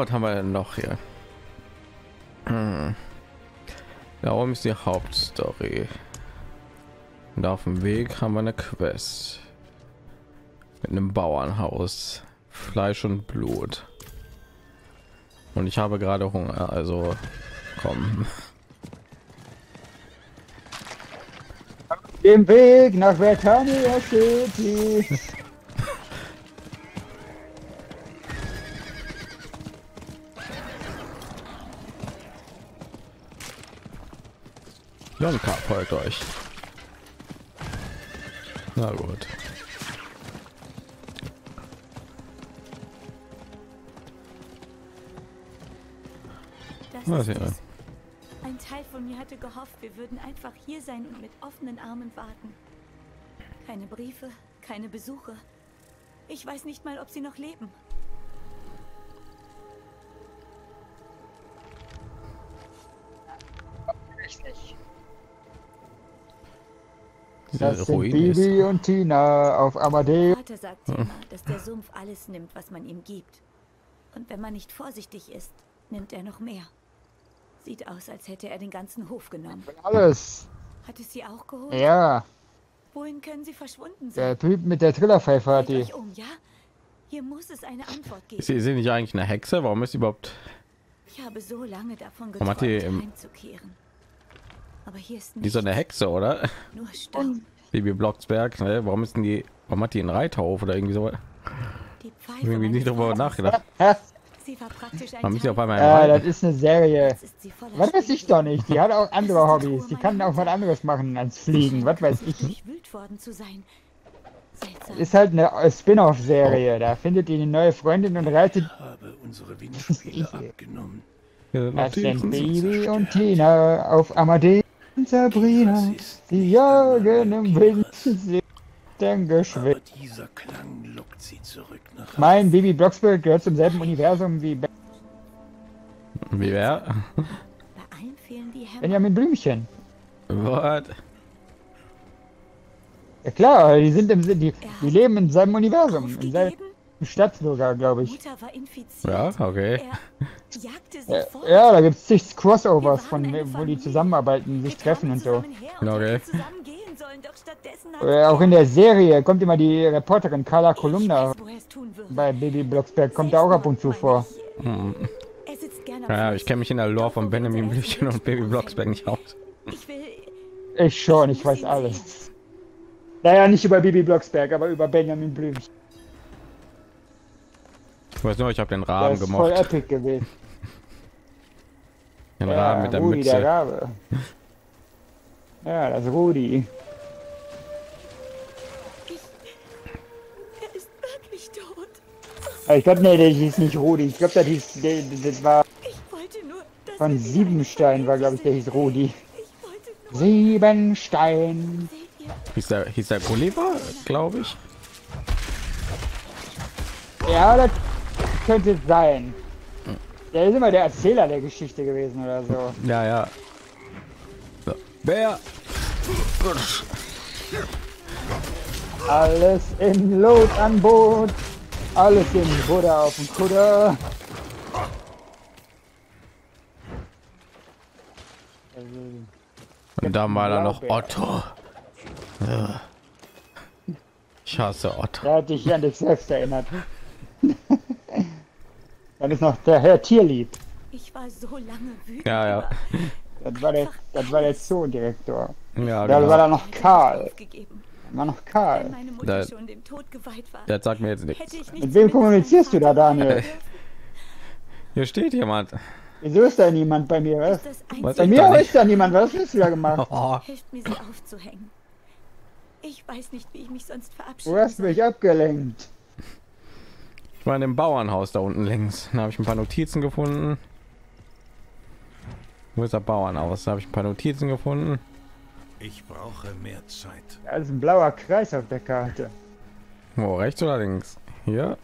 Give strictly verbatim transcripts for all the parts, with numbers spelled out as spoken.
was haben wir denn noch hier? Hm. Darum ist die Hauptstory. Und auf dem Weg haben wir eine Quest mit einem Bauernhaus, Fleisch und Blut. Und ich habe gerade Hunger, also komm. Im Weg nach Wertha steht die. Jonka folgt euch. Na gut. Das ist es. Ein Teil von mir hatte gehofft, wir würden einfach hier sein und mit offenen Armen warten. Keine Briefe, keine Besuche. Ich weiß nicht mal, ob sie noch leben. Richtig. Das sind Bibi und Tina auf Amadeus. Vater sagt immer, dass der Sumpf alles nimmt, was man ihm gibt. Und wenn man nicht vorsichtig ist, nimmt er noch mehr. Sieht aus, als hätte er den ganzen Hof genommen. Alles. Hat es sie auch geholt? Ja. Wohin können sie verschwunden sein? Der Typ mit der Trillerpfeife hat die. Um, ja? Hier muss es eine Antwort geben. Ist sie nicht eigentlich eine Hexe? Warum ist sie überhaupt? Ich habe so lange davon geträumt, heimzukehren. Aber hier ist nicht die so eine Hexe, oder? Nur Stamm. Bibi Blocksberg, ne? Warum ist denn die? Warum hat die einen Reiterhof oder irgendwie so? Die Pfeife. Irgendwie nicht darüber nachgedacht. Sie war praktisch ein Teil. Äh, das ist eine Serie. Was weiß ich doch nicht. Die hat auch andere Hobbys. Die kann auch was anderes machen als fliegen. Was weiß ich. Das ist halt eine Spin-off-Serie. Da findet ihr eine neue Freundin und reitet. Ich habe unsere Windspiele abgenommen. Das sind Baby und Tina auf Amadeus und Sabrina. Die jagen im Wind. Aber dieser Klang lockt sie zurück nach mein Bibi Blocksberg gehört zum selben Universum wie Ben wie wer? Benjamin Blümchen. What? Ja klar, die sind im die, die leben im selben Universum, im selben Stadt sogar, glaube ich. Ja, okay. Ja, ja, da gibt es zig Crossovers, von wo die zusammenarbeiten, sich treffen und so. Okay. Auch in der Serie kommt immer die Reporterin Karla Kolumna bei Bibi Blocksberg, kommt da auch ab und zu vor. Hm. Ja, ich kenne mich in der Lore von Benjamin Blümchen und Bibi Blocksberg nicht aus. Ich schon, ich weiß alles. Naja, nicht über Bibi Blocksberg, aber über Benjamin Blümchen. Ich weiß nur, ich habe den Raben gemocht. Voll epic gewesen. Den ja, Raben mit der Rudi, Mütze. Der Rabe. Ja, das ist Rudi. Ich glaube, nee, das hieß nicht Rudi. Ich glaube, das hieß, das war von Siebenstein, war, glaube ich, der hieß Rudi. Siebenstein. Hieß der, hieß der Oliver, glaube ich. Ja, das könnte sein. Der ist immer der Erzähler der Geschichte gewesen oder so. Ja, ja. Wer? Alles im Lot an Boot. Alles im Buddha auf dem Kutter. Und da mal dann noch Otto. Ja. Ich hasse Otto. Der hat dich an dich selbst erinnert. Dann ist noch der Herr Tierlieb. Ich war so lange wütend. Ja, ja. Das war der, das war der Zoodirektor. Ja, da genau. War da noch Karl. War noch Karl. Das, das sagt mir jetzt nichts. Mit wem kommunizierst du da, Daniel? Hier steht jemand. Wieso ist da niemand bei mir? Was? Was bei mir ist da niemand. Was hast du da gemacht? Oh. Hilft mir, sie aufzuhängen. Ich weiß nicht, wie ich mich sonst verabschiede. Du hast mich abgelenkt. Ich war in dem Bauernhaus da unten links. Da habe ich ein paar Notizen gefunden. Wo ist der Bauernhaus? Da habe ich ein paar Notizen gefunden. Ich brauche mehr Zeit. Da ist ein blauer Kreis auf der Karte. Wo, rechts oder links? Hier.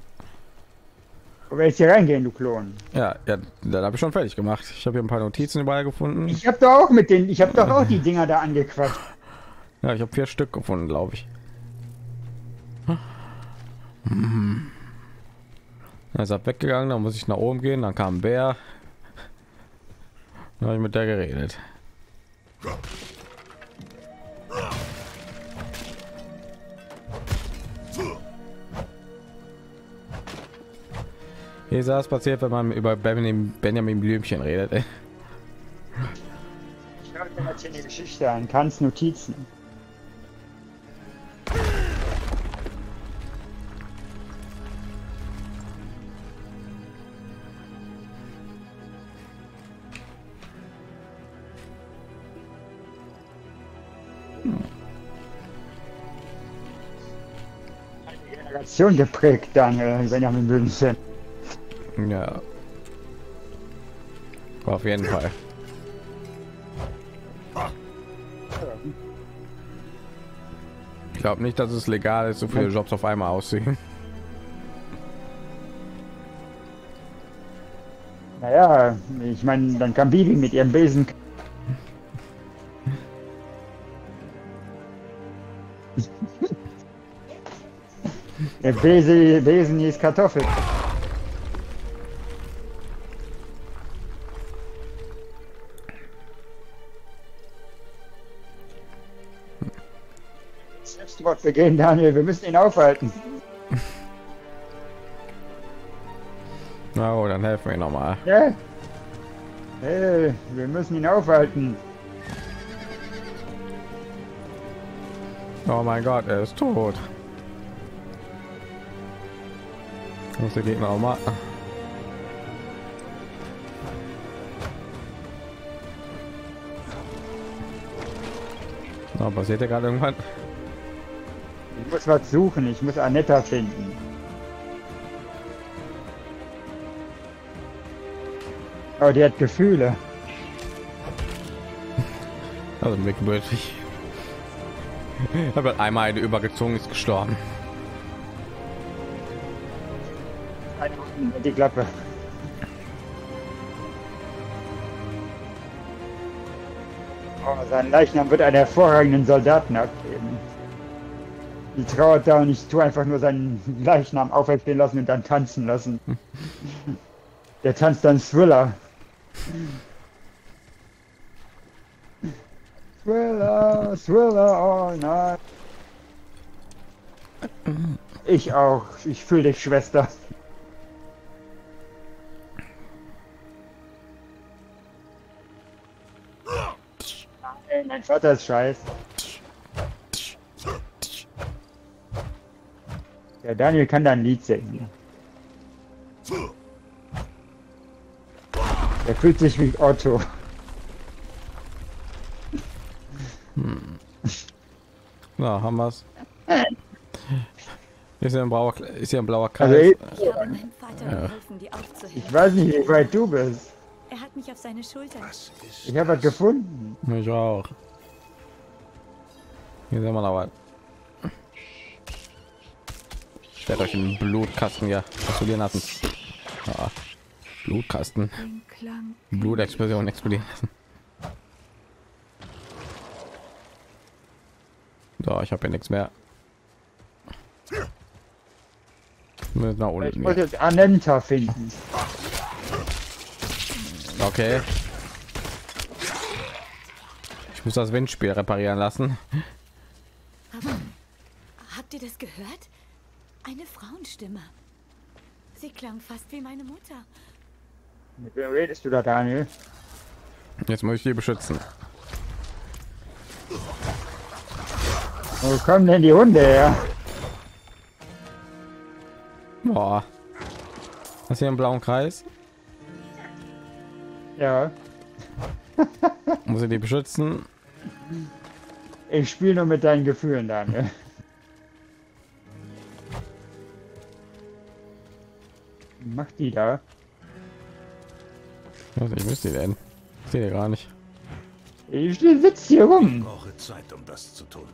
Wo will ich hier reingehen, du Klon? Ja, ja, das habe ich schon fertig gemacht. Ich habe hier ein paar Notizen überall gefunden. Ich habe doch auch mit den, ich habe doch auch die Dinger da angequatscht. Ja, ich habe vier Stück gefunden, glaube ich. Hm. Er ist weggegangen, dann muss ich nach oben gehen, dann kam ein Bär. Dann habe ich mit der geredet. Hier ist das passiert, wenn man über Benjamin, Benjamin Blümchen redet. Ich eine Geschichte an Kants Notizen. Geprägt, Daniel, wenn er mit München. Ja. Auf jeden Fall. Ich glaube nicht, dass es legal ist, so viele Jobs auf einmal aussehen. Naja, ich meine, dann kann Bibi mit ihrem Besen. Der Besen, Besen ist Kartoffel. Selbstmord begehen, Daniel. Wir müssen ihn aufhalten. Na oh, dann helfen wir nochmal. Ja. Hey, wir müssen ihn aufhalten. Oh mein Gott, er ist tot. Muss der Gegner auch mal. Na, passiert ja gerade irgendwann. Ich muss was suchen, ich muss Anetta finden. Aber oh, die hat Gefühle. Also merkwürdig. Aber einmal eine übergezogen, ist gestorben. Die Klappe. Oh, sein Leichnam wird einen hervorragenden Soldaten abgeben. Die trauert da und ich tue einfach nur seinen Leichnam auferstehen lassen und dann tanzen lassen. Der tanzt dann Thriller. Thriller, Thriller all night. Ich auch. Ich fühle dich, Schwester. Mein Vater ist scheiße. Der Daniel kann da ein Lied singen. Er fühlt sich wie Otto. Hm. Na, haben wir's. Ist ja ein blauer, ist ja ein blauer Kreis. Also ich, habe meinem Vater geholfen, die aufzuheben. Ich weiß nicht, wie weit du bist. Er hat mich auf seine Schulter. Ich habe was gefunden. Ich auch. Hier sind wir noch was. Ich werde euch im Blutkasten ja explodieren lassen. Ja. Blutkasten. Blutexplosion explodieren lassen. So, ich habe hier nichts mehr. Müssen nach unten. Ich muss jetzt Anenta finden. Okay. Ich muss das Windspiel reparieren lassen. Aber, habt ihr das gehört? Eine Frauenstimme. Sie klang fast wie meine Mutter. Mit wem redest du da, Daniel? Jetzt muss ich die beschützen. Wo kommen denn die Hunde her? Boah. Hast du hier einen blauen Kreis? Ja. Muss ich die beschützen? Ich spiele nur mit deinen Gefühlen, Daniel. Mach die da. Also ich muss die denn. Ich sehe gar nicht. Ich sitze hier rum. Ich brauche Zeit, um das zu tun.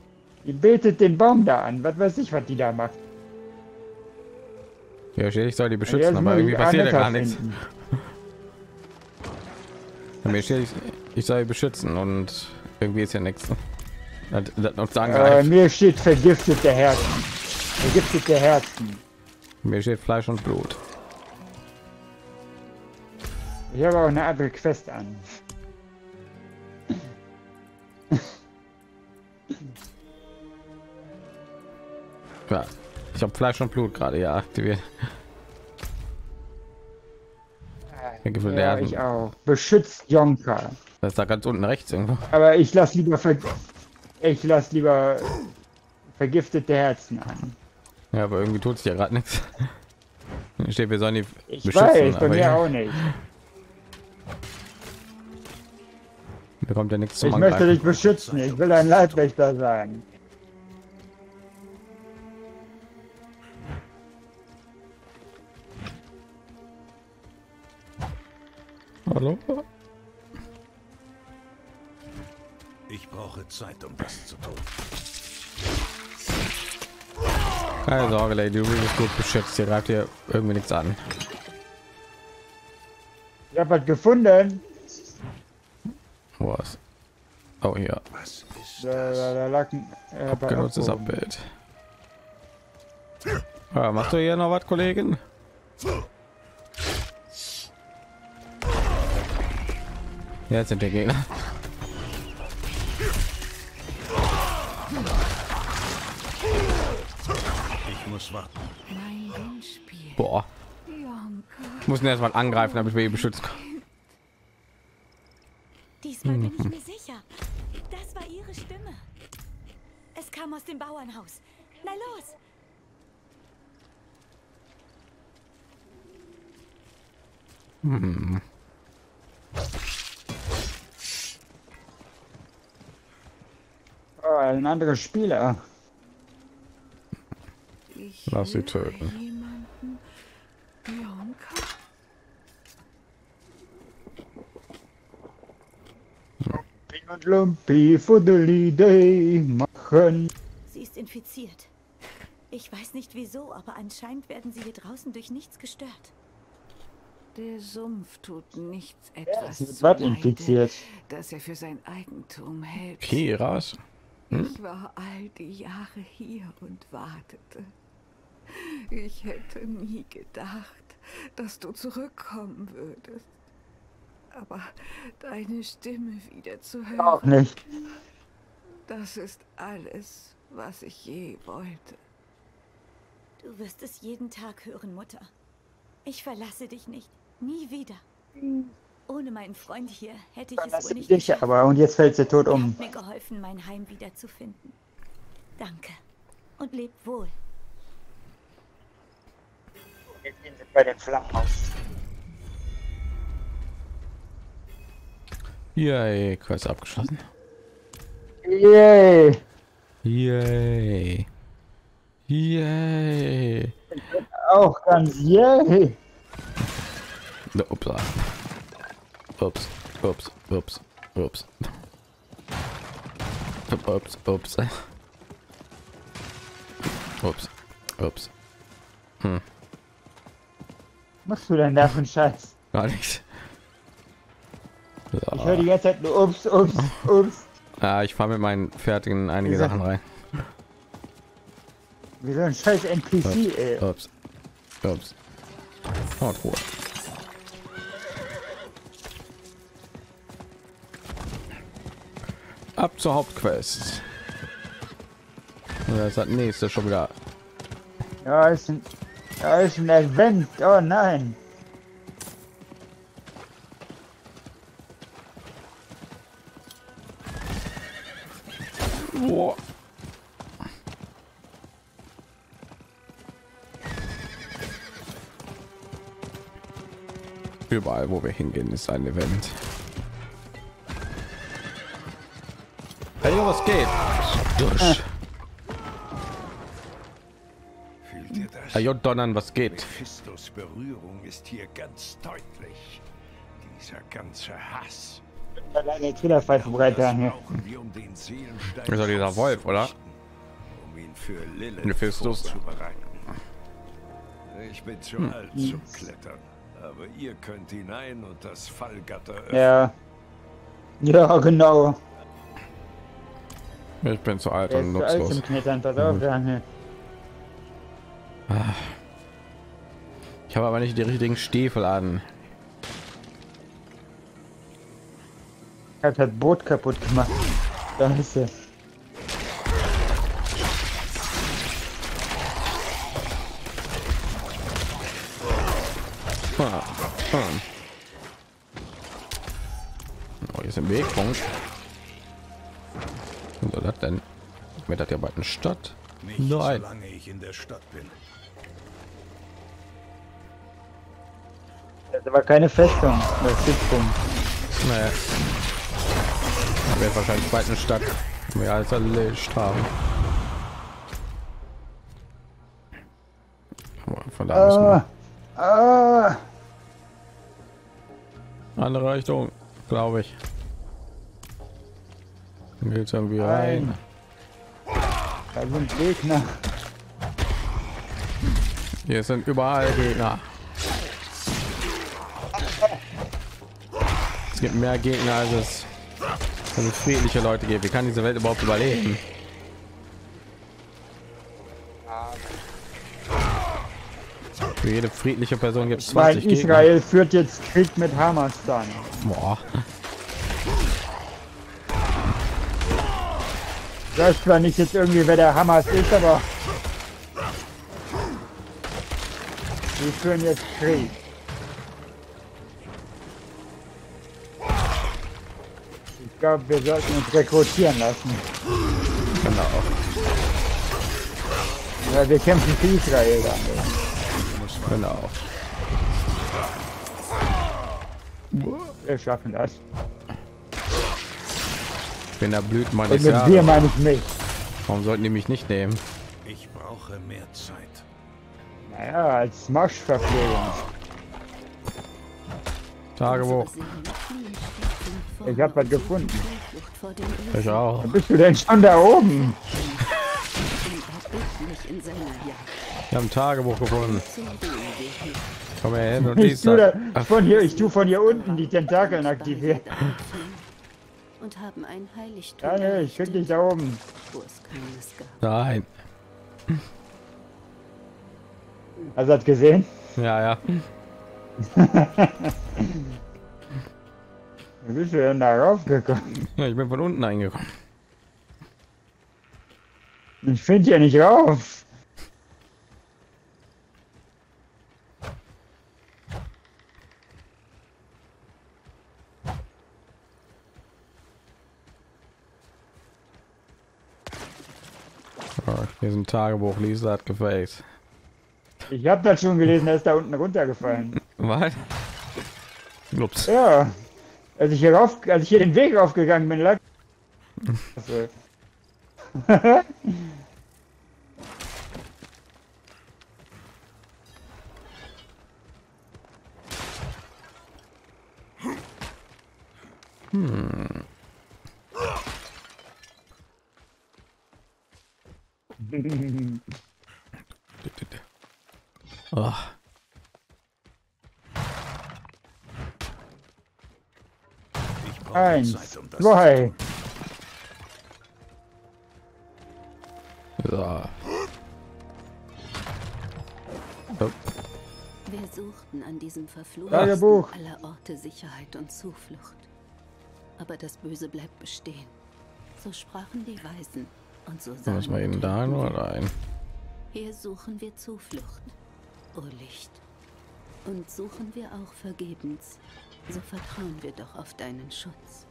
Die betet den Baum da an. Was weiß ich, was die da macht. Ja, ich soll die beschützen, aber irgendwie passiert ja gar nichts. Ich, ich soll beschützen und irgendwie ist ja nichts. Äh, mir steht vergiftete Herzen. Vergiftete Herzen. Mir steht Fleisch und Blut. Ich habe auch eine andere Quest an. Ja, ich habe Fleisch und Blut gerade ja aktiviert. Ja, ja, ich auch. Beschützt Jonka. Das ist da ganz unten rechts irgendwo. Aber ich lasse lieber ver ich lasse lieber vergiftete Herzen an. Ja, aber irgendwie tut sich ja gerade nichts. Steht, wir sollen die ich beschützen. Weiß, bei mir auch nicht. Bekommt ja nichts zu. Ich möchte dich beschützen. Ich will ein Leibwächter sein. Hallo? Ich brauche Zeit, um das zu tun. Keine Sorge, Lady, du bist gut beschützt. Hier greift dir irgendwie nichts an. Ich habe was gefunden. Was? Oh, hier. Was ist das? Da, da, da lag ein äh, abgenutztes Abbild. Ja, machst du hier noch was, Kollegen? Jetzt sind der Gegner. Ich muss warten. Boah. Ich muss ihn erst mal angreifen, damit wir ihn beschützen können. Diesmal bin ich mir sicher. Das war ihre Stimme. Es kam aus dem Bauernhaus. Na los! Hm. Oh, ein anderer Spieler. Ich lass sie töten. Lumpi und Lumpi Fuddeli-Day machen. Sie ist infiziert. Ich weiß nicht wieso, aber anscheinend werden sie hier draußen durch nichts gestört. Der Sumpf tut nichts etwas ja, zu leide, infiziert, dass er für sein Eigentum hält. Piras. Ich war all die Jahre hier und wartete. Ich hätte nie gedacht, dass du zurückkommen würdest. Aber deine Stimme wieder zu hören, auch nicht. Das ist alles, was ich je wollte. Du wirst es jeden Tag hören, Mutter. Ich verlasse dich nicht. Nie wieder. Hm. Ohne meinen Freund hier hätte ich es wohl nicht geschafft. Aber und jetzt fällt sie tot um. Er hat mir geholfen, mein Heim wiederzufinden. Danke und lebt wohl. Jetzt gehen sie bei den Flammen aus. Yay, Quest abgeschlossen. Yay. Yay. Yay. Auch ganz yay. Upsa. Ups, ups, ups, ups. Ups, ups. Ups, ups. Hm. Was machst du denn da für einen Scheiß? Gar nichts. So. Ich höre die ganze Zeit nur ups, ups, ups. Ja, ich fahre mit meinen Fertigen einige Sachen rein. Wie so ein scheiß N P C, ups, ey. Ups, ups. Oh, Ruhe. Ab zur Hauptquest. Das hat nächste schon wieder. Ja, ist ein, ja, ist ein Event. Oh nein. Boah. Überall, wo wir hingehen, ist ein Event. Hey, was geht? Durch. Fühlt ihr das? Hey, Donnern, was geht? Mephistos Berührung ist hier ganz deutlich. Dieser ganze Hass. Ist doch dieser Wolf, oder? Um ihn für Lilith vorzubereiten. Ich bin zu hm. alt zum Klettern, aber ihr könnt hinein und das Fallgatter öffnen. Ja. Ja, genau. Ich bin zu alt und nutzlos. Ich habe aber nicht die richtigen Stiefel an. Er hat Boot kaputt gemacht. Da ist er. Ah, ah. Oh, hier ist ein Wegpunkt. Was soll das denn? Mir hat ja bald eine Stadt. Nicht solange ich in der Stadt bin. Das war keine Festung. Das Sitzpunkt. Naja. Wäre wahrscheinlich zweiten Stadt mehr als erledigt haben. Von da müssen wir. Ah. Andere Richtung, glaube ich. Dann geht's irgendwie rein. Da sind Gegner. Hier sind überall Gegner. Es gibt mehr Gegner als es friedliche Leute gibt. Wie kann diese Welt überhaupt überleben? Für jede friedliche Person gibt es zwanzig Gegner. Israel führt jetzt Krieg mit Hamas dann. Boah. Das war nicht jetzt irgendwie, wer der Hamas ist, aber die führen jetzt Krieg. Ich glaube, wir sollten uns rekrutieren lassen. Genau. Ja, wir kämpfen für Israel dann. Genau. Wir schaffen das. Wenn da blüht meine Sache. Mit dir meine ich mich. Warum sollten die mich nicht nehmen? Ich brauche mehr Zeit. Naja, als Marschverpflegung. Tagebuch. Ich habe was gefunden. Ich auch. Wo bist du denn schon da oben? Wir haben ein Tagebuch gefunden. Komm her hin und liest das. Von hier, ich tue von hier unten die Tentakeln aktivieren. Und haben ein Heiligtum. Ja, ne, ich finde dich da oben. Nein. Also hat gesehen? Ja, ja. Wie bist du denn da raufgekommen? Ja, ich bin von unten eingekommen. Ich finde ja nicht rauf. Hier ist ein Tagebuch, Lisa hat gefällt. Ich habe das schon gelesen, er ist da unten runtergefallen. Was? Ups. Ja, als ich hier rauf, als ich hier den Weg aufgegangen bin, lag. Hm. Oh. Eins, Zeit, um zwei. So. So. Wir suchten an diesem verfluchten Buch aller Orte Sicherheit und Zuflucht. Aber das Böse bleibt bestehen. So sprachen die Weisen. Und so sagen wir eben da nur rein. Hier suchen wir Zuflucht, o Licht. Und suchen wir auch vergebens, so vertrauen wir doch auf deinen Schutz.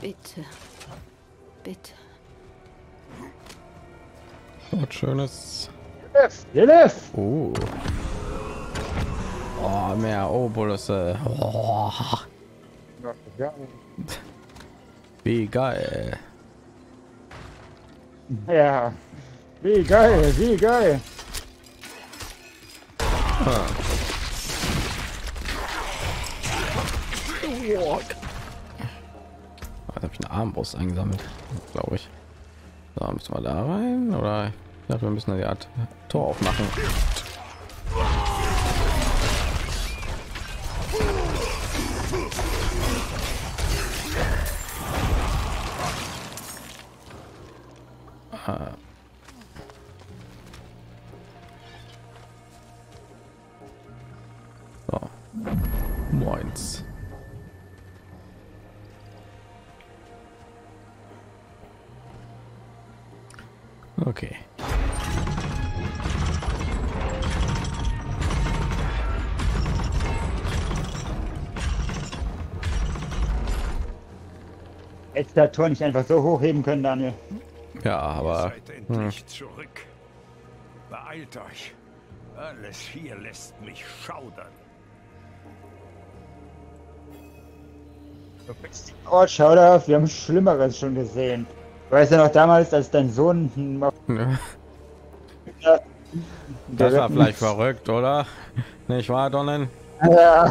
Bitte, bitte. Was Schönes. Lilith! Oh. Oh, mehr Obusse. Oh. Wie geil. Ja, wie geil, wie geil. Ah. Oh. Da habe ich eine Armbrust eingesammelt, glaube ich. Da müssen wir da rein, oder? Ich dachte, wir müssen eine Art Tor aufmachen. So. Moins. Okay. Hättest du das Tor nicht einfach so hochheben können, Daniel? Ja, aber... Ihr seid endlich hm. zurück. Beeilt euch. Alles hier lässt mich schaudern. Du bist oh, schauderhaft. Wir haben Schlimmeres schon gesehen. Du weißt ja noch damals, als dein Sohn... Ja. Das war vielleicht verrückt, oder? Nicht wahr, Donnen? Ja.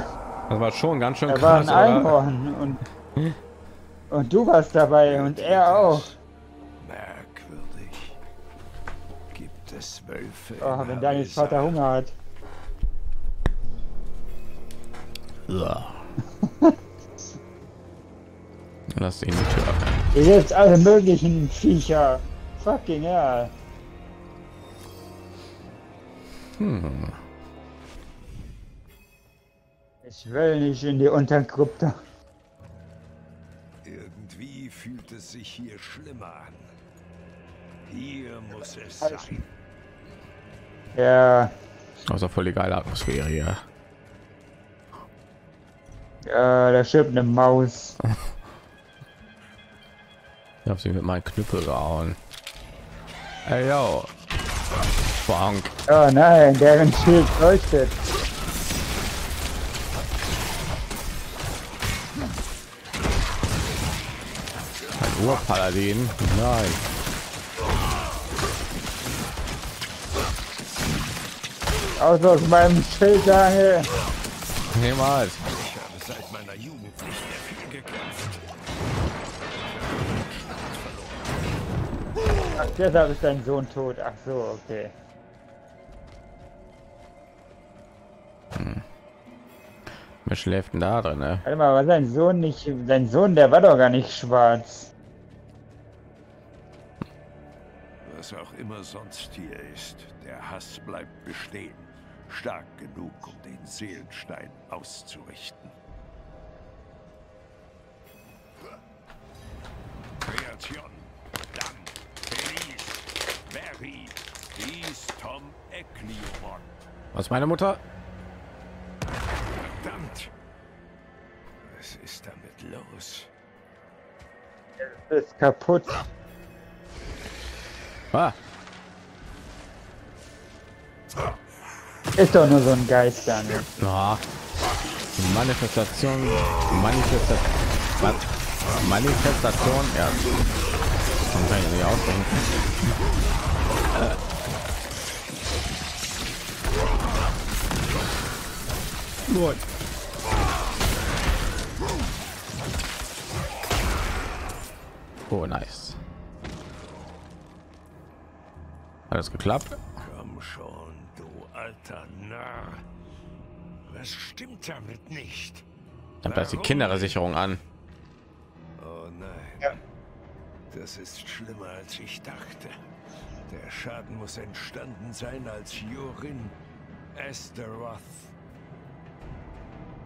Das war schon ganz schön er krass, war ein Einhorn oder? Und... Und du warst dabei und er auch. Merkwürdig. Gibt es Wölfe? Oh, wenn Daniels Vater Hunger hat. Ja. Lass ihn die Tür ab. Ihr seht alle möglichen Viecher. Fucking ja. Hm. Ich will nicht in die Untergruppe. Wie fühlt es sich hier schlimmer an? Hier muss es sein. Ja. Also voll die geile Atmosphäre hier. Ja, da stirbt eine Maus. Ich hab sie mit meinen Knüppel gehauen. Ey, yo. Bonk. Oh nein, deren Schild leuchtet. Urpaladin, nein. Aus aus meinem Schild daher. Niemals. Ich habe seit meiner Jugend nicht mehr viel gekämpft. Ach, deshalb ist dein Sohn tot. Ach so, okay. Hm. Wir schläft denn da drin, ne? Warte mal, war sein Sohn nicht... Sein Sohn, der war doch gar nicht schwarz. Was auch immer sonst hier ist, der Hass bleibt bestehen. Stark genug, um den Seelenstein auszurichten. Kreation, Damm, Belis, Berry, dies Tom Ekliomon. Was meine Mutter? Verdammt! Was ist damit los? Es ist kaputt. Ah. Ist doch nur so ein Geist, Daniel. Oh. Manifestation, Manifestation, Manifestation, ja. Man kann ich nicht ausdenken. Gut. Oh, nice. Alles geklappt. Komm schon, du alter Narr. Was stimmt damit nicht? Dann passt die Kindersicherung an. Oh nein. Ja. Das ist schlimmer als ich dachte. Der Schaden muss entstanden sein, als Jorin Astaroth.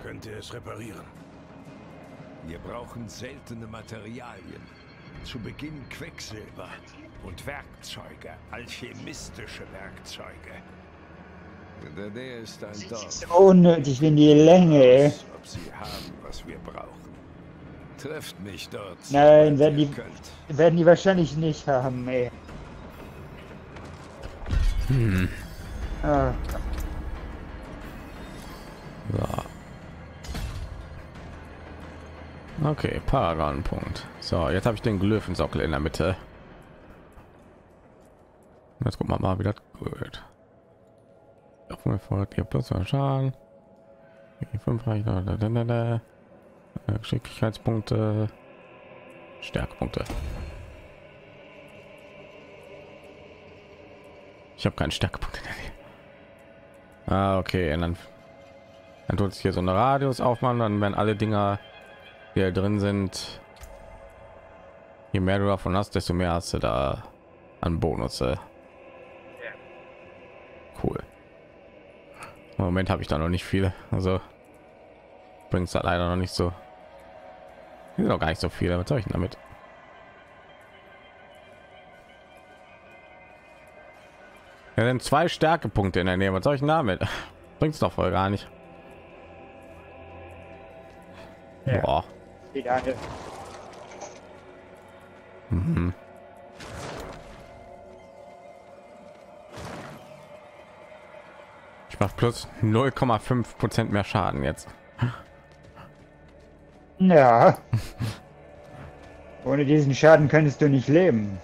Könnt ihr es reparieren? Wir brauchen seltene Materialien. Zu Beginn Quecksilber und Werkzeuge, alchemistische Werkzeuge. In der Nähe ist ein Dorf. Ist unnötig in die Länge. Ob sie haben, was wir brauchen. Trefft mich dort. Nein, werden die, werden die wahrscheinlich nicht haben, ey. Hm. Ah. So. Okay, Paragon-Punkt. So, jetzt habe ich den Glyphensockel in der Mitte. Jetzt gucken wir mal, wie das wird. Erfolgt ihr plus Schaden. fünf reicht. Geschicklichkeitspunkte. Stärkepunkte. Ich habe keinen Stärkepunkt in der Nähe. Ah, okay. Und dann, dann tut es hier so eine Radius aufmachen. Dann werden alle Dinger, die hier drin sind. Je mehr du davon hast, desto mehr hast du da an Bonus. Cool. Im Moment habe ich da noch nicht viele, also bringt es halt leider noch nicht so. Hier sind noch gar nicht so viele. Was soll ich denn damit? Ja, dann zwei Stärkepunkte in der Nähe. Was soll ich denn damit? Bringt's doch voll gar nicht. Ja. Boah. Egal. Mhm. Ich mache plus null Komma fünf Prozent mehr Schaden jetzt. Ja. Ohne diesen Schaden könntest du nicht leben.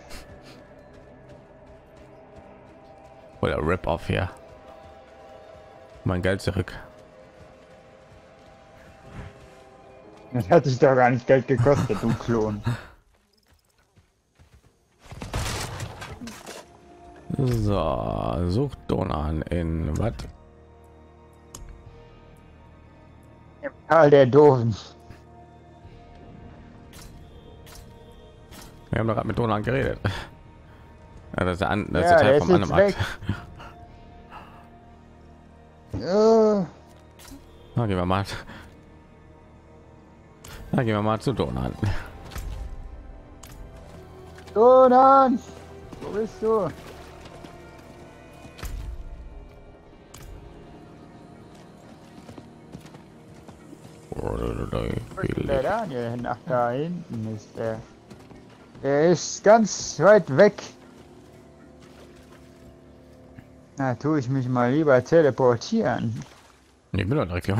Oder Rip off hier. Mein Geld zurück. Das hat sich doch gar nicht Geld gekostet, du Klon. So, sucht Donan in was? Im Tal der Doofen. Wir haben doch gerade mit Donan geredet. Ja, das ist, an, das ist ja, der Teil vom anderen Akt. Ja. Na, gehen wir mal. Na, gehen wir mal zu Donan. Donan, wo bist du? Der Daniel nach da hinten ist der. Er ist ganz weit weg. Na, tue ich mich mal lieber teleportieren. Ich bin doch direkt hier.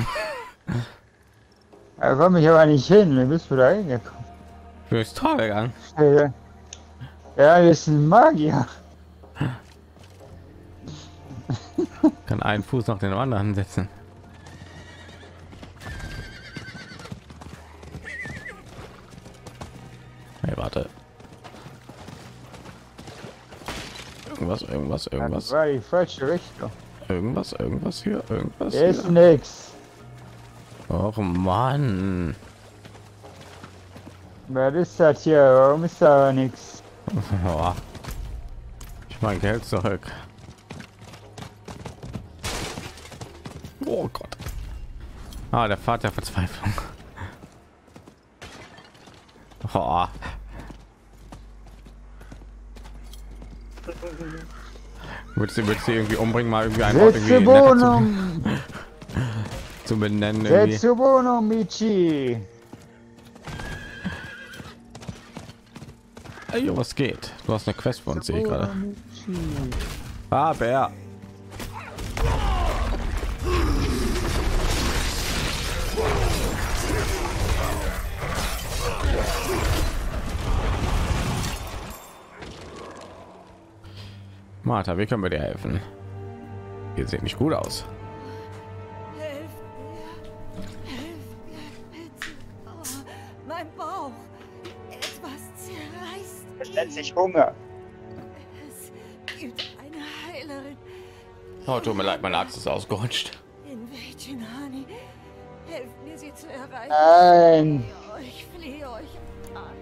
Da komme ich aber nicht hin. Wie bist du da hingekommen? Du bist toll gegangen. Ja, das ist ein Magier. Kann einen Fuß nach den anderen setzen. Hey, warte. Irgendwas, irgendwas, irgendwas. Das war die falsche Richtung. Irgendwas, irgendwas hier, irgendwas. Hier. Ist nix. Och Mann. Was ist das hier? Warum ist da nichts? Ich mein Geld zurück. Oh Gott. Ah, der Vater Verzweiflung. Oh. Willst du, willst du irgendwie umbringen, mal irgendwie ein Wort irgendwie netter zu, zu benennen irgendwie. Setz Bonum, Michi. Ey, was geht? Du hast eine Quest von uns, sehe ich gerade. Ah, Bär. Martha, wie können wir dir helfen? Ihr seht nicht gut aus. Hilf mir. Hilf mir, bitte. Oh, mein Bauch. Etwas zerreißt. Es nennt sich Hunger. Es gibt eine Heilerin. Oh, tut mir leid, meine Axt ist ausgerutscht. Helft mir, sie zu erreichen. Nein. Ich flehe euch an.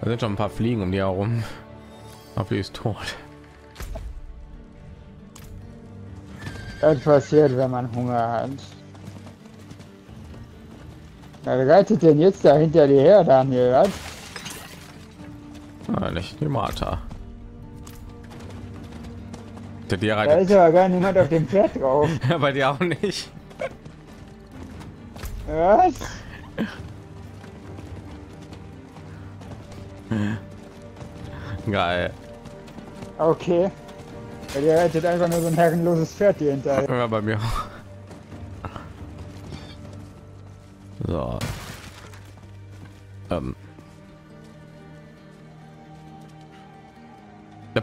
Da sind schon ein paar Fliegen um die herum. Aber die ist tot. Das passiert, wenn man Hunger hat. Wer reitet denn jetzt da hinter dir her, Daniel? Was? Nein, nicht die Martha. Die reitet... Da ist aber gar niemand auf dem Pferd drauf. Aber die auch nicht. Was? Geil. Okay. Ja, der hättet einfach nur so ein herrenloses Pferd hier hinterher. Ja, bei mir auch. So. Ähm. Ja,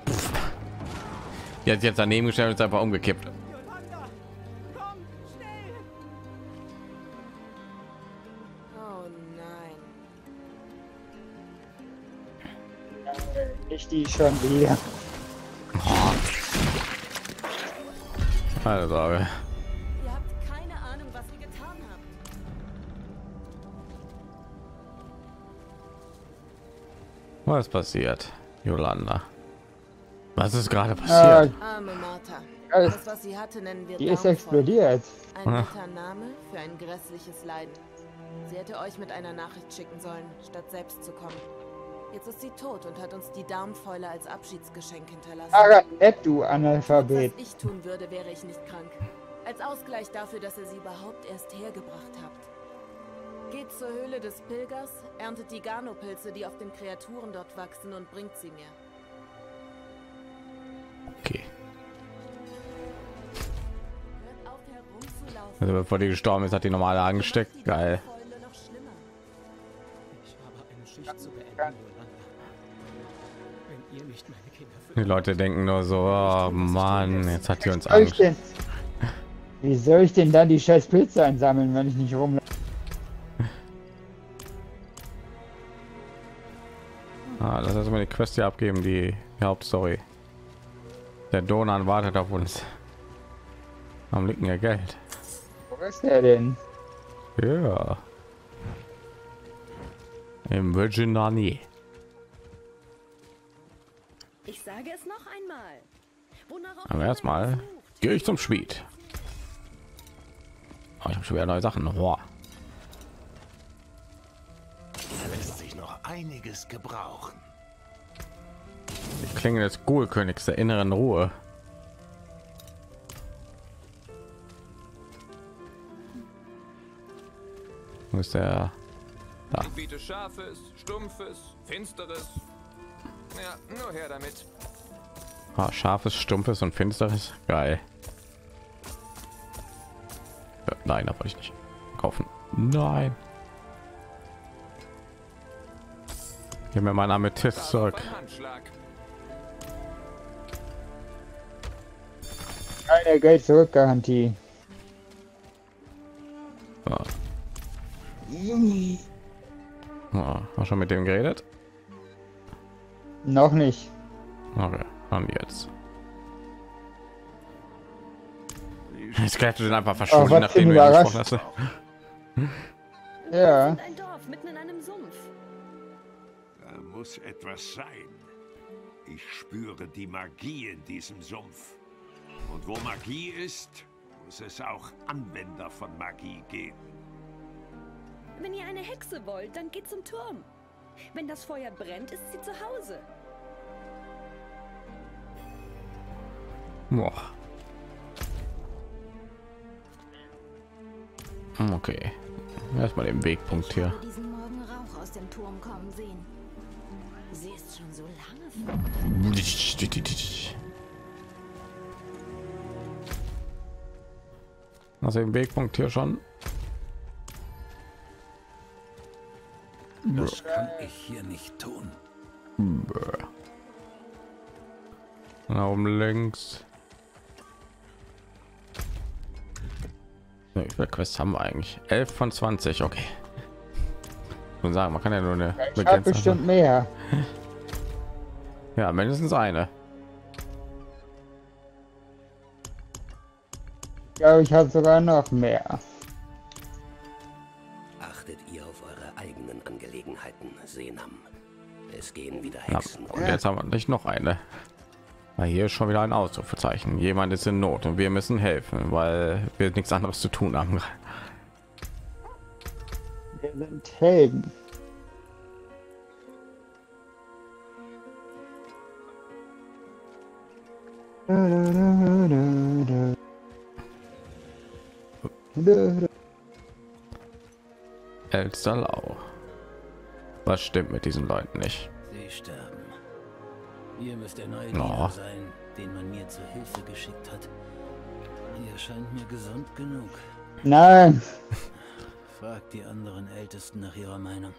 jetzt jetzt daneben gestellt und ist einfach umgekippt. Yolanda, komm, schnell. Oh nein. Ich die schon wieder. Keine Sorge. Ihr habt keine Ahnung, was ihr getan habt. Was passiert, Yolanda? Was ist gerade passiert? Ah, arme Martha. Das, was sie hatte, nennen wir die ist explodiert. Ein guter Name für ein grässliches Leiden. Sie hätte euch mit einer Nachricht schicken sollen, statt selbst zu kommen. Jetzt ist sie tot und hat uns die Darmfäule als Abschiedsgeschenk hinterlassen. Aber nett, du Analphabet. Was ich tun würde, wäre ich nicht krank. Als Ausgleich dafür, dass ihr sie überhaupt erst hergebracht habt. Geht zur Höhle des Pilgers, erntet die Garnopilze, die auf den Kreaturen dort wachsen, und bringt sie mir. Okay. Also bevor die gestorben ist, hat die normale angesteckt. Geil. Die Leute denken nur so, oh Mann, jetzt hat die uns angesteckt. Wie soll ich denn dann die scheiß Pilze einsammeln, wenn ich nicht rumlaufe? Ah, das heißt, mal die Quest hier abgeben, die Hauptstory. Der Donan wartet auf uns. Am liegt ja Geld. Wo ist er denn? Ja. Im Virginani. Ich sage es noch einmal. Aber erstmal gehe ich zum Schmied. Oh, ich habe schon wieder neue Sachen. Oh. Da lässt sich noch einiges gebrauchen. Die Klinge des Ghoulkönigs der inneren Ruhe. Wo ist der? Da. Ich biete scharfes, stumpfes, finsteres. Ja, nur her damit. Ah, scharfes, stumpfes und finsteres. Geil. Ja, nein, aber ich nicht kaufen. Nein. Gib mir meinen Amethyst zurück. Keine Geld zurück Garantie. Ah. Oh, hast schon mit dem geredet? Noch nicht. Okay, haben wir jetzt. Jetzt gleich sind einfach verschwunden, oh, nachdem wir gesprochen hast. Ja. Ein Dorf mitten in einem Sumpf. Da muss etwas sein. Ich spüre die Magie in diesem Sumpf. Und wo Magie ist, muss es auch Anwender von Magie geben. Wenn ihr eine Hexe wollt, dann geht zum Turm. Wenn das Feuer brennt, ist sie zu Hause. Boah. Okay. Erstmal den Wegpunkt hier. Ich habe diesen Morgen Rauch aus dem Turm kommen sehen. Sie ist schon so lange fort. Also den Wegpunkt hier schon. Das kann ich hier nicht tun. Na, oben links. Wie viele Quests haben wir eigentlich? elf von zwanzig, okay. Und sagen, man kann ja nur eine. Ich hab bestimmt mehr. Ja, mindestens eine. Ja, ich habe sogar noch mehr. Es gehen wieder Hexen. Und jetzt haben wir nicht noch eine. Na, hier ist schon wieder ein Ausrufezeichen. Jemand ist in Not und wir müssen helfen, weil wir nichts anderes zu tun haben. Wir sind Helden. Elsterlau. Was stimmt mit diesen Leuten nicht? Sie sterben. Ihr müsst der neue Diener sein, den man mir zur Hilfe geschickt hat. Ihr scheint mir gesund genug. Nein. Fragt die anderen Ältesten nach ihrer Meinung.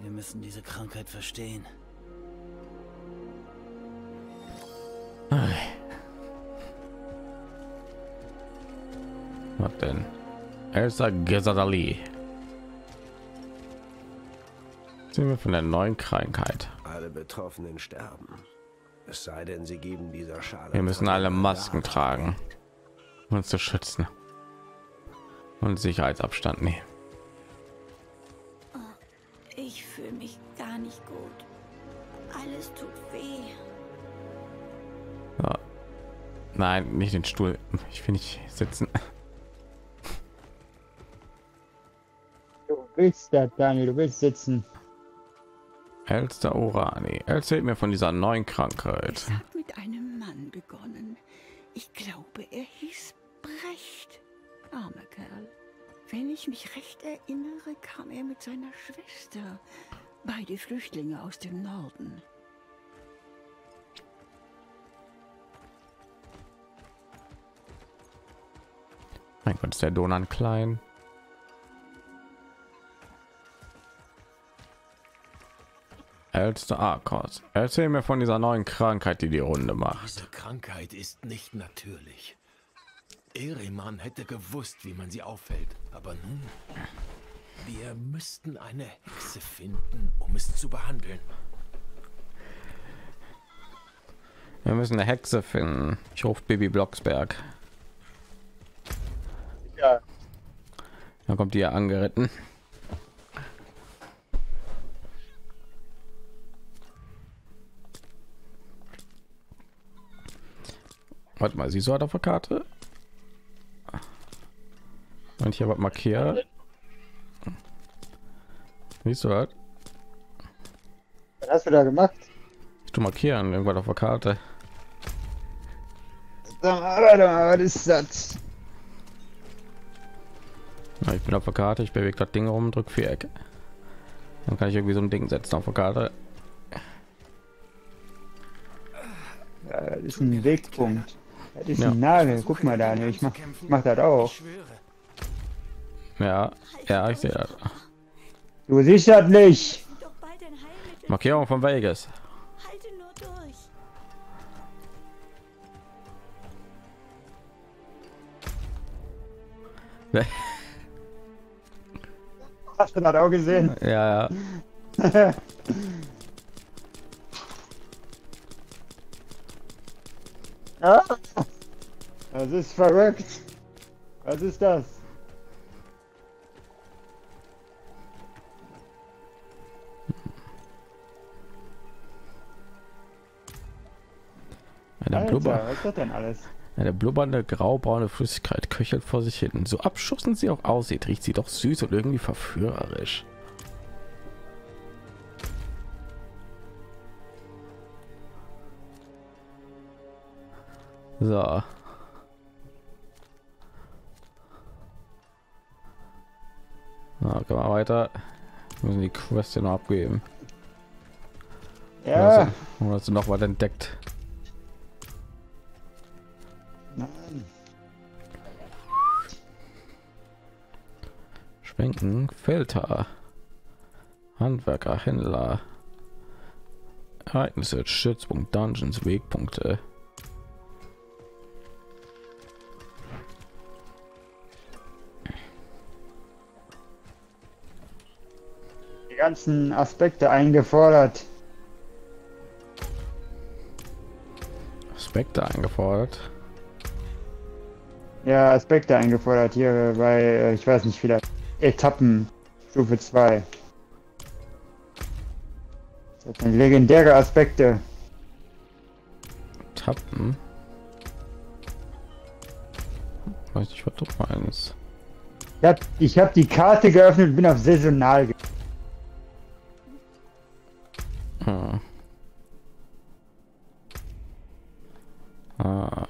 Wir müssen diese Krankheit verstehen. Was denn? Elsa Ghazadali. Sind wir von der neuen Krankheit. Alle Betroffenen sterben. Es sei denn, sie geben dieser Schale. Wir müssen alle Masken tragen, um uns zu schützen und Sicherheitsabstand nehmen. Oh, ich fühle mich gar nicht gut. Alles tut weh. Oh. Nein, nicht den Stuhl. Ich will nicht sitzen. Du willst das, Daniel. Du willst sitzen. Elster Orani, erzählt mir von dieser neuen Krankheit. Es hat mit einem Mann begonnen. Ich glaube, er hieß Brecht. Armer Kerl. Wenn ich mich recht erinnere, kam er mit seiner Schwester. Beide Flüchtlinge aus dem Norden. Mein Gott, ist der Donan klein. Ältester Arkos, erzähl mir von dieser neuen Krankheit, die die Runde macht. Diese Krankheit ist nicht natürlich. Ehremann hätte gewusst, wie man sie auffällt, aber nun, wir müssten eine Hexe finden, um es zu behandeln. Wir müssen eine Hexe finden. Ich rufe Bibi Blocksberg. Ja. Dann kommt die ja angeritten. Warte mal, sie so hat auf der Karte. Und hier was markiert. Siehst du halt? Was hast du da gemacht? Du markieren irgendwas auf der Karte. Was ist das? Na, ich bin auf der Karte, ich bewege das Ding rum, drück Viereck. Dann kann ich irgendwie so ein Ding setzen auf der Karte. Ja, das ist ein Wegpunkt. Das ist ja ein Nagel. Guck mal, Daniel, ich mach, mach das auch. Ja, ja, ich sehe das. Du siehst das nicht. Markierung von Vegas. Halte nur durch. Hast du das auch gesehen? Ja, ja. Ja, das ist verrückt. Was ist das? Eine Blubber, was ist das denn alles? Eine blubbernde graubraune Flüssigkeit köchelt vor sich hin. So abschussend sie auch aussieht, riecht sie doch süß und irgendwie verführerisch. So. Na, komm mal weiter. Wir müssen die Quest noch abgeben. Ja. Oder hast du noch was entdeckt? Nein. Schwenken, Filter, Handwerker, Händler, Ereignisse, Stützpunkt, Dungeons, Wegpunkte. Die ganzen Aspekte eingefordert. Aspekte eingefordert. Ja, Aspekte eingefordert hier bei, ich weiß nicht, wieder Etappen Stufe zwei. Das sind legendäre Aspekte. Etappen? Weiß nicht, was doch mal eines. Ich hab, ich hab die Karte geöffnet, bin auf saisonal gegangen. Hm. Ah.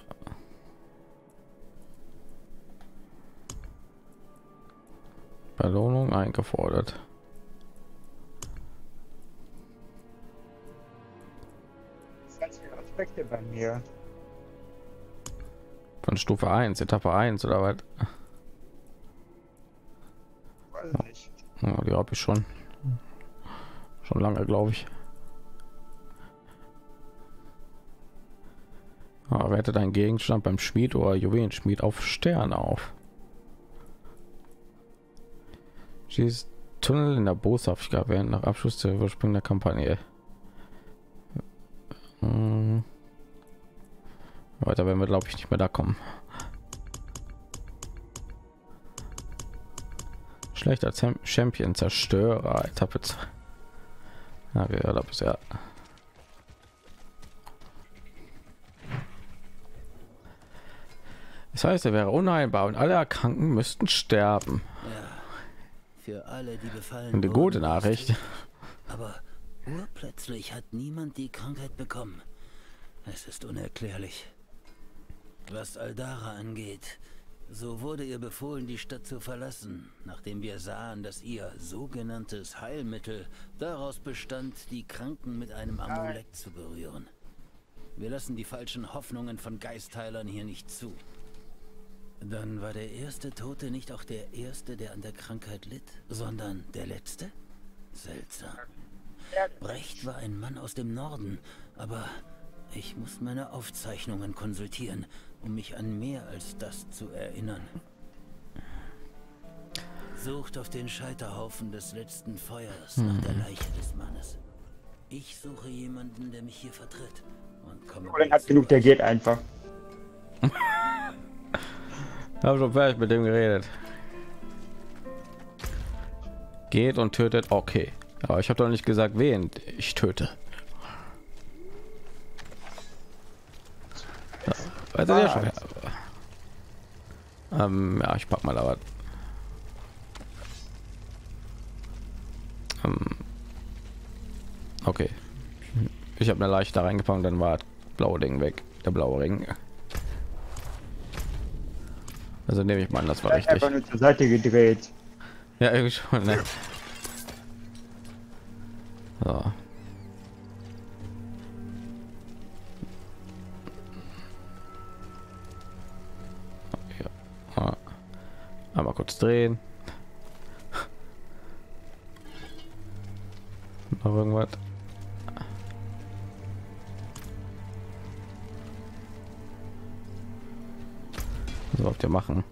Belohnung eingefordert. Ganz viele Aspekte bei mir. Von Stufe eins, Etappe eins oder was? Weiß nicht. Ja, die habe ich schon. Schon lange, glaube ich. Aber wertet ein Gegenstand beim Schmied oder Juwelenschmied auf Sterne auf. Schießt Tunnel in der Boshaftigkeit während nach Abschluss der überspringender Kampagne. Hm. Weiter werden wir, glaube ich, nicht mehr da kommen. Schlecht als Champion, Zerstörer, Etappe zwei. Ja, wir haben bisher. Das heißt, er wäre unheilbar und alle Erkrankten müssten sterben. Ja. Für alle, die befallen. Eine gute Nachricht. Aber Urplötzlich hat niemand die Krankheit bekommen. Es ist unerklärlich. Was Aldara angeht, so wurde ihr befohlen, die Stadt zu verlassen, nachdem wir sahen, dass ihr sogenanntes Heilmittel daraus bestand, die Kranken mit einem Amulett zu berühren. Wir lassen die falschen Hoffnungen von Geistheilern hier nicht zu. Dann war der erste Tote nicht auch der erste, der an der Krankheit litt, sondern der letzte? Seltsam. Brecht war ein Mann aus dem Norden, aber ich muss meine Aufzeichnungen konsultieren, um mich an mehr als das zu erinnern. Sucht auf den Scheiterhaufen des letzten Feuers mhm. nach der Leiche des Mannes. Ich suche jemanden, der mich hier vertritt. Und komme oh, hat genug, der geht einfach. Ich habe schon fertig mit dem geredet. Geht und tötet, okay. Aber ich habe doch nicht gesagt, wen ich töte. Also ah, ja, schon. Ähm, ja, ich pack mal da was. Ähm, okay. Ich habe eine Leiche da reingepackt, dann war das blaue Ding weg. Der blaue Ring. Also nehme ich mal an, das war richtig. Einfach nur zur Seite gedreht. Ja, irgendwie schon. Ne? So. Mal kurz drehen. Noch irgendwas. Was wollt ihr machen?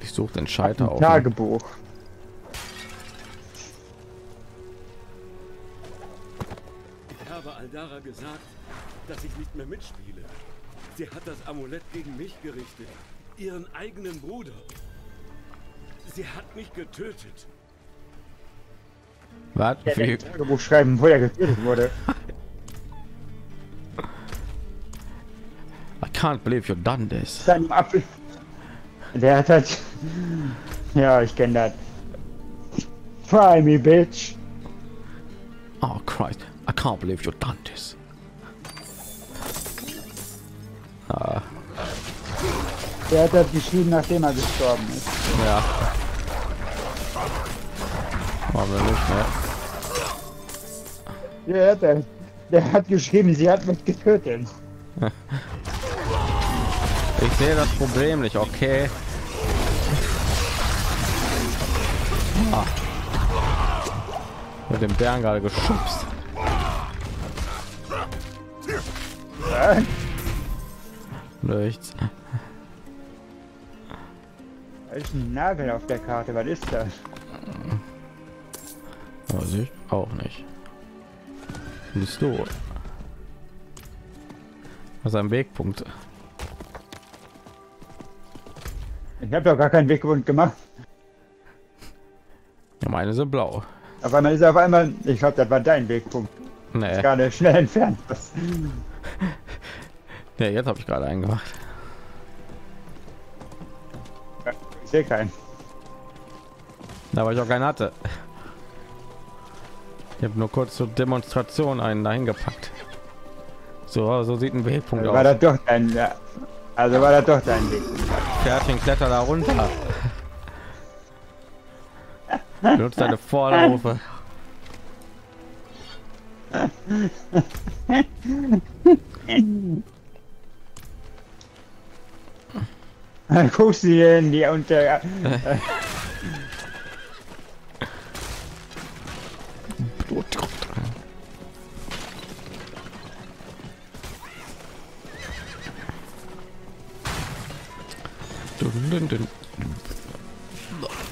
Ich suche den Scheiter auf. Tagebuch. Ich habe Aldara gesagt, dass ich nicht mehr mitspiele. Sie hat das Amulett gegen mich gerichtet. Ihren eigenen Bruder. Sie hat mich getötet. Was? Ja, der Tagebuch schreiben, wo er getötet wurde. I can't believe you've done this. Sein Apfel. Der hat halt... Ja, ich kenne das. Try me, bitch. Oh Christ, I can't believe you've done this. Ah. Er hat das geschrieben, nachdem er gestorben ist. Ja. Aber nicht, ne? Ja, hat er. Der hat geschrieben, sie hat mich getötet. Ich sehe das Problem nicht, okay. Ah. Mit dem Bären gerade geschubst. Ja. Nichts. Ist ein Nagel auf der Karte, was ist das? Weiß ich auch nicht. Bist du? Was ein Wegpunkt? Ich habe doch gar keinen Wegpunkt gemacht. Ja, meine sind blau. Auf einmal ist auf einmal. Ich glaube, das war dein Wegpunkt. Nee. Gerade schnell entfernt. Ja, jetzt habe ich gerade einen gemacht. Kein. Da war ich auch keinen hatte. Ich habe nur kurz zur Demonstration einen dahin gepackt. So, so sieht ein Wegpunkt aus. War das doch dein, ja. Also war das doch dein Weg. Pferdchen, kletter da runter. Benutzt deine Vorläufe. Guck sie in die unter.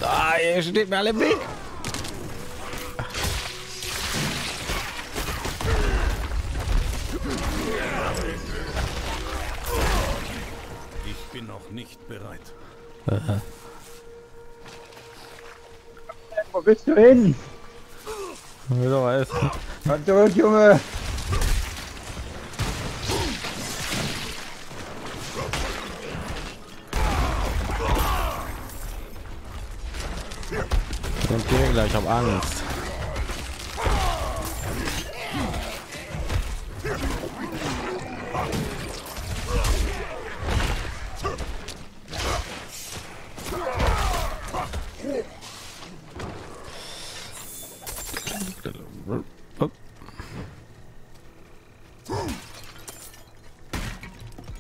Ah, hier steht mir alle im Weg. Noch nicht bereit. Aha. Wo bist du hin? Wieder weiß. Komm zurück, Junge. Den Gegner, ich hab Angst.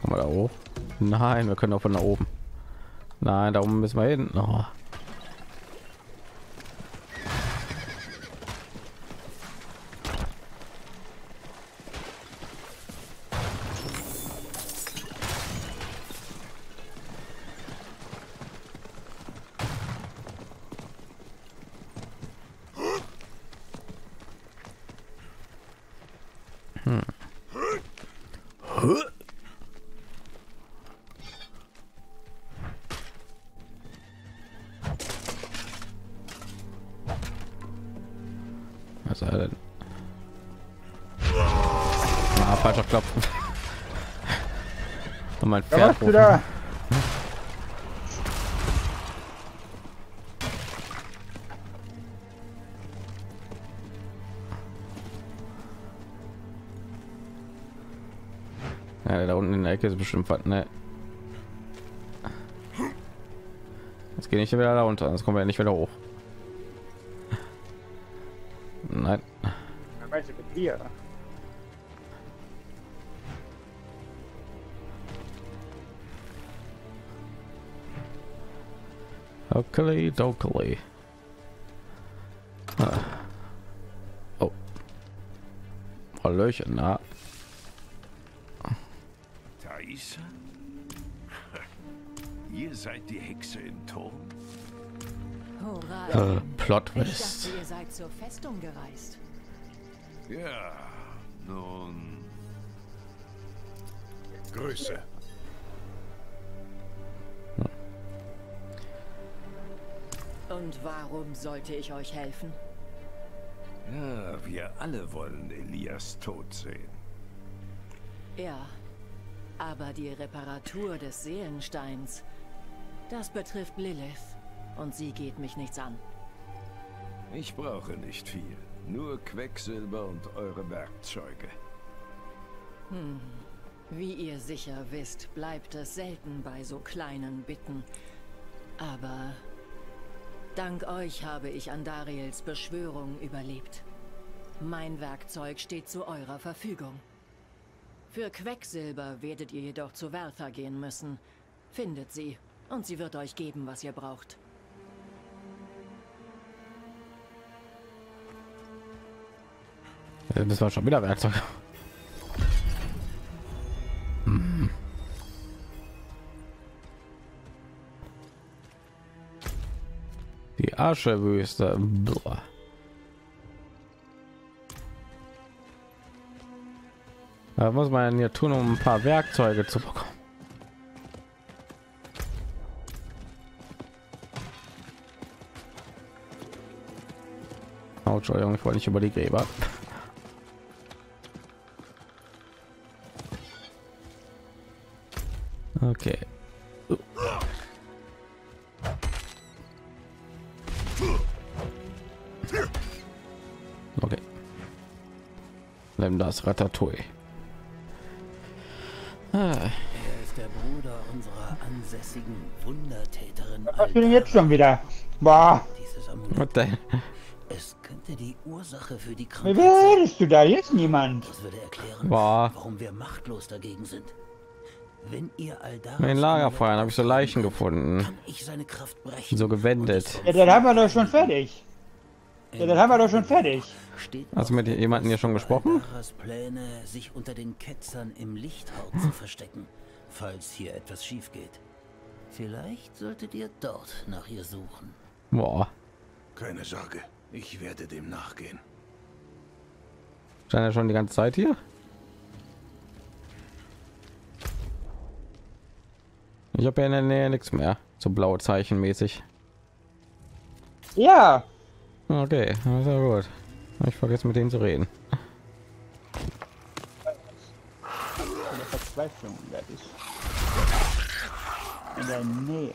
Mal da hoch. Nein, wir können auch von da oben. Nein, da oben müssen wir hin. Oh. Mein Pferd wieder. Ja, da unten in der Ecke ist bestimmt was, ne? Jetzt gehe ich hier wieder da runter, sonst kommen wir ja nicht wieder hoch. Nein. Okay, dokely. Ah. Oh. Hallöchen, na. Thaisa? Ihr seid die Hexe im Turm. Hurra. Äh, Plot-Twist. Ihr seid zur Festung gereist. Ja, nun. Grüße. Und warum sollte ich euch helfen? Ja, wir alle wollen Elias tot sehen. Ja, aber die Reparatur des Seelensteins, das betrifft Lilith und sie geht mich nichts an. Ich brauche nicht viel, nur Quecksilber und eure Werkzeuge. Hm. Wie ihr sicher wisst, bleibt es selten bei so kleinen Bitten, aber... Dank euch habe ich Andariels Beschwörung überlebt. Mein Werkzeug steht zu eurer Verfügung. Für Quecksilber werdet ihr jedoch zu Wertha gehen müssen. Findet sie und sie wird euch geben, was ihr braucht. Das war schon wieder Werkzeug. Hm. Die Aschewüste. Boah. Da muss man ja tun, um ein paar Werkzeuge zu bekommen. Oh, Entschuldigung, ich wollte nicht über die Gräber. Okay. Das Ratatouille. Ah. Er ist der Bruder unserer ansässigen Wundertäterin. Was bin ich jetzt schon wieder? Boah. Es könnte die Ursache für die Krankheit. Wer bist du da jetzt niemand? Das würde erklären, Boah. warum wir machtlos dagegen sind. Wenn ihr Aldara mein Lagerfeuer habe ich so Leichen gefunden. Kann ich seine Kraft brechen? So gewendet. Ja, dann haben wir doch schon fertig. Ja, dann haben wir doch schon fertig. Hast du mit jemanden hier schon gesprochen? Pläne, sich unter den Ketzern im Lichthaupt zu verstecken, falls hier etwas schief geht. Vielleicht solltet ihr dort nach ihr suchen. Boah. Keine Sorge, ich werde dem nachgehen. Stand er schon die ganze Zeit hier? Ich habe ja in der Nähe nichts mehr, so blaue Zeichen mäßig. Ja. Okay, sehr gut. Ich vergesse mit denen zu reden. Verzweiflung werde ich in der Nähe.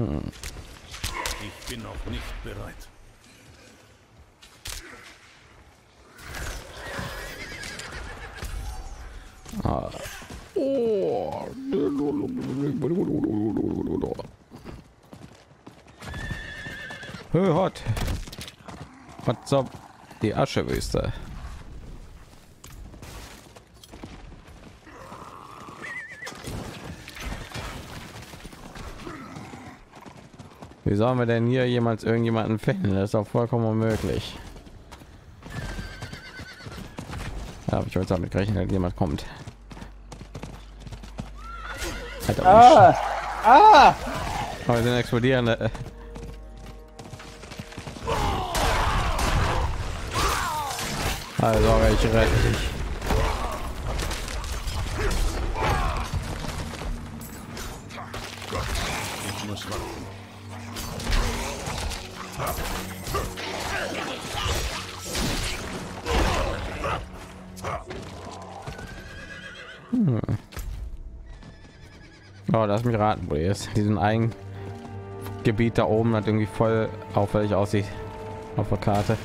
Hm. Ich bin noch nicht bereit. Ah. Oh. Hey, hot. What's up? Die Aschewüste. Wie sollen wir denn hier jemals irgendjemanden finden? Das ist auch vollkommen unmöglich. Ja, aber ich wollte damit gerechnet, dass jemand kommt. Halt ah, ah. Aber wir sind explodierende. Also ich rette dich. Ich muss warten. Hm. Oh, lass mich raten, wo ihr ist. Diesen eigenen Gebiet da oben hat irgendwie voll auffällig aussieht auf der Karte.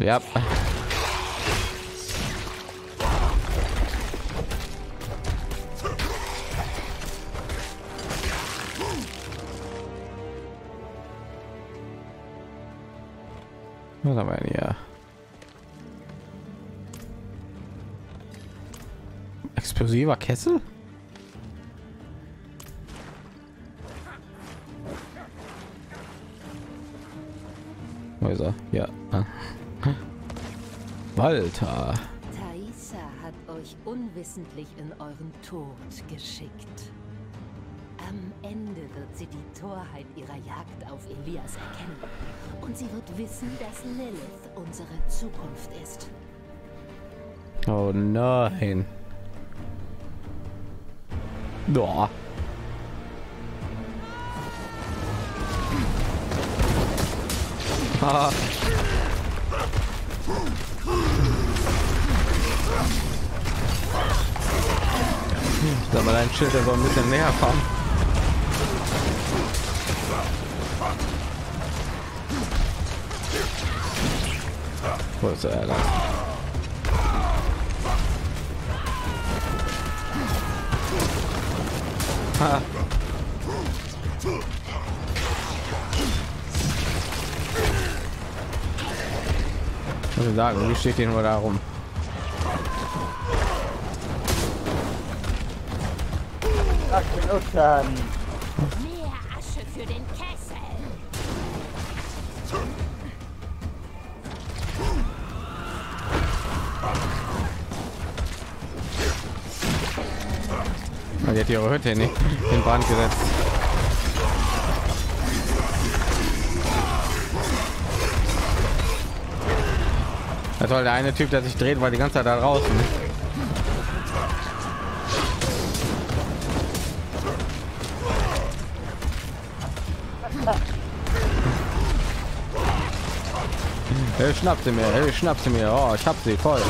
Ja. Was haben wir denn hier? Explosiver Kessel? Häuser, ja. Walter. Thaisa hat euch unwissentlich in euren Tod geschickt. Am Ende wird sie die Torheit ihrer Jagd auf Elias erkennen. Und sie wird wissen, dass Lilith unsere Zukunft ist. Oh nein. Boah. Ah. Da mal ein Schild aber ein bisschen näher fahren. Wo ist er da? Ha. Was ich sagen, wie steht denn nur darum? Ach, mehr Asche für den Kessel. Man hat ihre Hütte nicht in Brand gesetzt. Na toll, der eine Typ, der sich dreht, war die ganze Zeit da draußen. Hey, schnapp sie mir, hey, schnapp sie mir, oh, ich hab sie voll.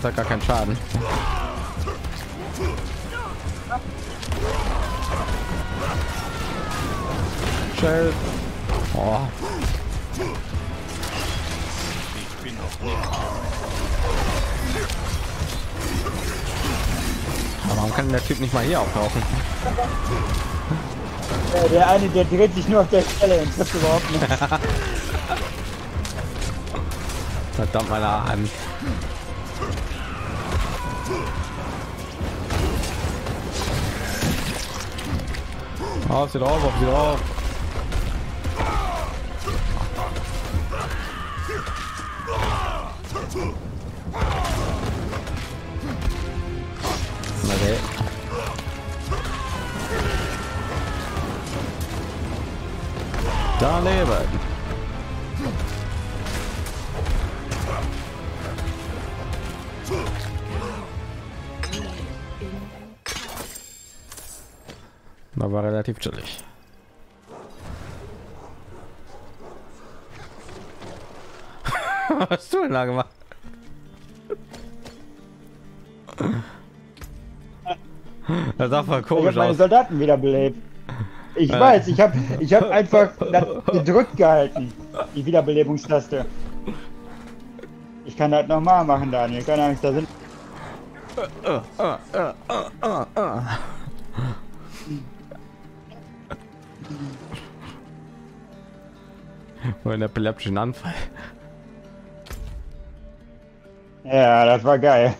Hat gar keinen Schaden. Schild. Oh. Ich bin auf aber warum kann der Typ nicht mal hier auftauchen? Der, der eine, der dreht sich nur auf der Stelle und trifft überhaupt nicht. Verdammt mal da an. Auf sie drauf, auf sie drauf. Vale. Daneben. Da war relativ chillig. Was hast du denn da gemacht? Das darf man komisch. Ich habe meine Soldaten wiederbelebt. Ich äh. weiß, ich habe ich hab einfach gedrückt gehalten. Die Wiederbelebungstaste. Ich kann das nochmal machen, Daniel. Keine Angst, da sind. Uh, uh, uh, uh, uh, uh. Ein epileptischen Anfall. Ja, das war geil.